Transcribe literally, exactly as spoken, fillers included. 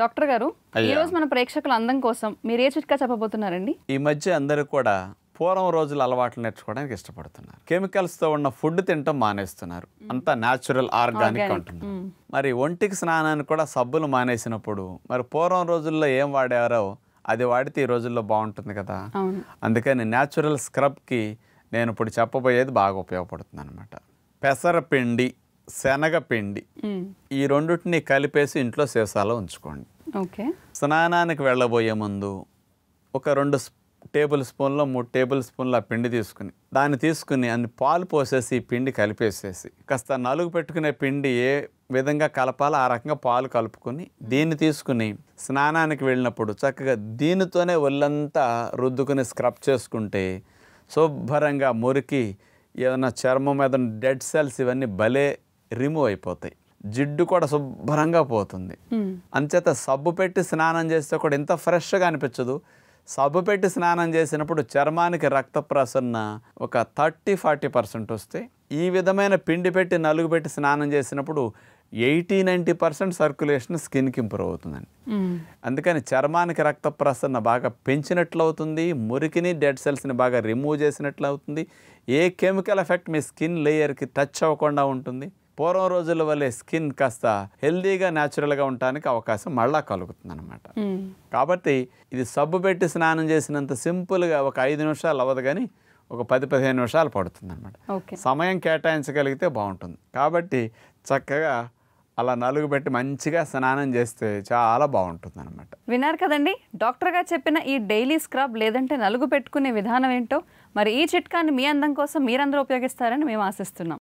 Doctor గారు ఈ రోజు మన ప్రేక్షకులందం కోసం మీరు ఏ చిట్కా చెప్పబోతున్నారండి? ఈ మధ్య అందరూ కూడా పూర్వం రోజుల అలవాట్లు నేర్చుకోవడానికి ఇష్టపడుతున్నారు. కెమికల్స్ తో ఉన్న ఫుడ్ తినటం మానేస్తున్నారు. అంతా న్యాచురల్ ఆర్గానిక్ అంటున్నారు. మరి ఒంటికి స్నానాన్ని కూడా సబ్బులు మానేసినప్పుడు మరి పూర్వం రోజుల్లో ఏం వాడారో అది వాడితే ఈ రోజుల్లో బాగుంటుంది కదా. అందుకని న్యాచురల్ స్క్రబ్ కి నేను ఇప్పుడు చెప్పబోయేది బాగా ఉపయోగపడుతుంది అనమాట. పెసరపిండి, శనగపిండి ఈ రెండుటిని కలిపేసి ఇంట్లో సీసాలో ఉంచుకోండి. ఓకే, స్నానానికి వెళ్ళబోయే ముందు ఒక రెండు టేబుల్ స్పూన్లో మూడు టేబుల్ స్పూన్ల పిండి తీసుకుని దాన్ని తీసుకుని అన్ని పాలు పోసేసి ఈ పిండి కలిపేసేసి కాస్త నలుగు పెట్టుకునే పిండి ఏ విధంగా కలపాలో ఆ రకంగా పాలు కలుపుకొని దీన్ని తీసుకుని స్నానానికి వెళ్ళినప్పుడు చక్కగా దీనితోనే ఒళ్ళంతా రుద్దుకుని స్క్రబ్ చేసుకుంటే శుభ్రంగా మురికి ఏదైనా చర్మం మీద డెడ్ సెల్స్ ఇవన్నీ భలే రిమూవ్ అయిపోతాయి. జిడ్డు కూడా శుభ్రంగా పోతుంది. అంచేత సబ్బు పెట్టి స్నానం చేస్తే కూడా ఇంత ఫ్రెష్గా అనిపించదు. సబ్బు పెట్టి స్నానం చేసినప్పుడు చర్మానికి రక్త ప్రసరణ ఒక థర్టీ ఫార్టీ పర్సెంట్ వస్తే ఈ విధమైన పిండి పెట్టి నలుగు పెట్టి స్నానం చేసినప్పుడు ఎయిటీ నైంటీ పర్సెంట్ సర్క్యులేషన్ స్కిన్కి ఇంప్రూవ్ అవుతుందండి. అందుకని చర్మానికి రక్త ప్రసరణ బాగా పెంచినట్లు అవుతుంది, మురికిని డెడ్ సెల్స్ని బాగా రిమూవ్ చేసినట్లు అవుతుంది, ఏ కెమికల్ ఎఫెక్ట్ మీ స్కిన్ లేయర్కి టచ్ అవ్వకుండా ఉంటుంది. పూర్వం రోజుల వల్లే స్కిన్ కాస్త హెల్దీగా న్యాచురల్గా ఉండడానికి అవకాశం మళ్ళా కలుగుతుంది అనమాట. కాబట్టి ఇది సబ్బు పెట్టి స్నానం చేసినంత సింపుల్గా ఒక ఐదు నిమిషాలు అవ్వదు కానీ ఒక పది పదిహేను నిమిషాలు పడుతుంది అనమాట. సమయం కేటాయించగలిగితే బాగుంటుంది. కాబట్టి చక్కగా అలా నలుగు పెట్టి మంచిగా స్నానం చేస్తే చాలా బాగుంటుంది అనమాట. విన్నారు కదండి డాక్టర్ గారు చెప్పిన ఈ డైలీ స్క్రబ్ లేదంటే నలుగు పెట్టుకునే విధానం ఏంటో. మరి ఈ చిట్కాని మీ అందం కోసం మీరందరూ ఉపయోగిస్తారని మేము ఆశిస్తున్నాం.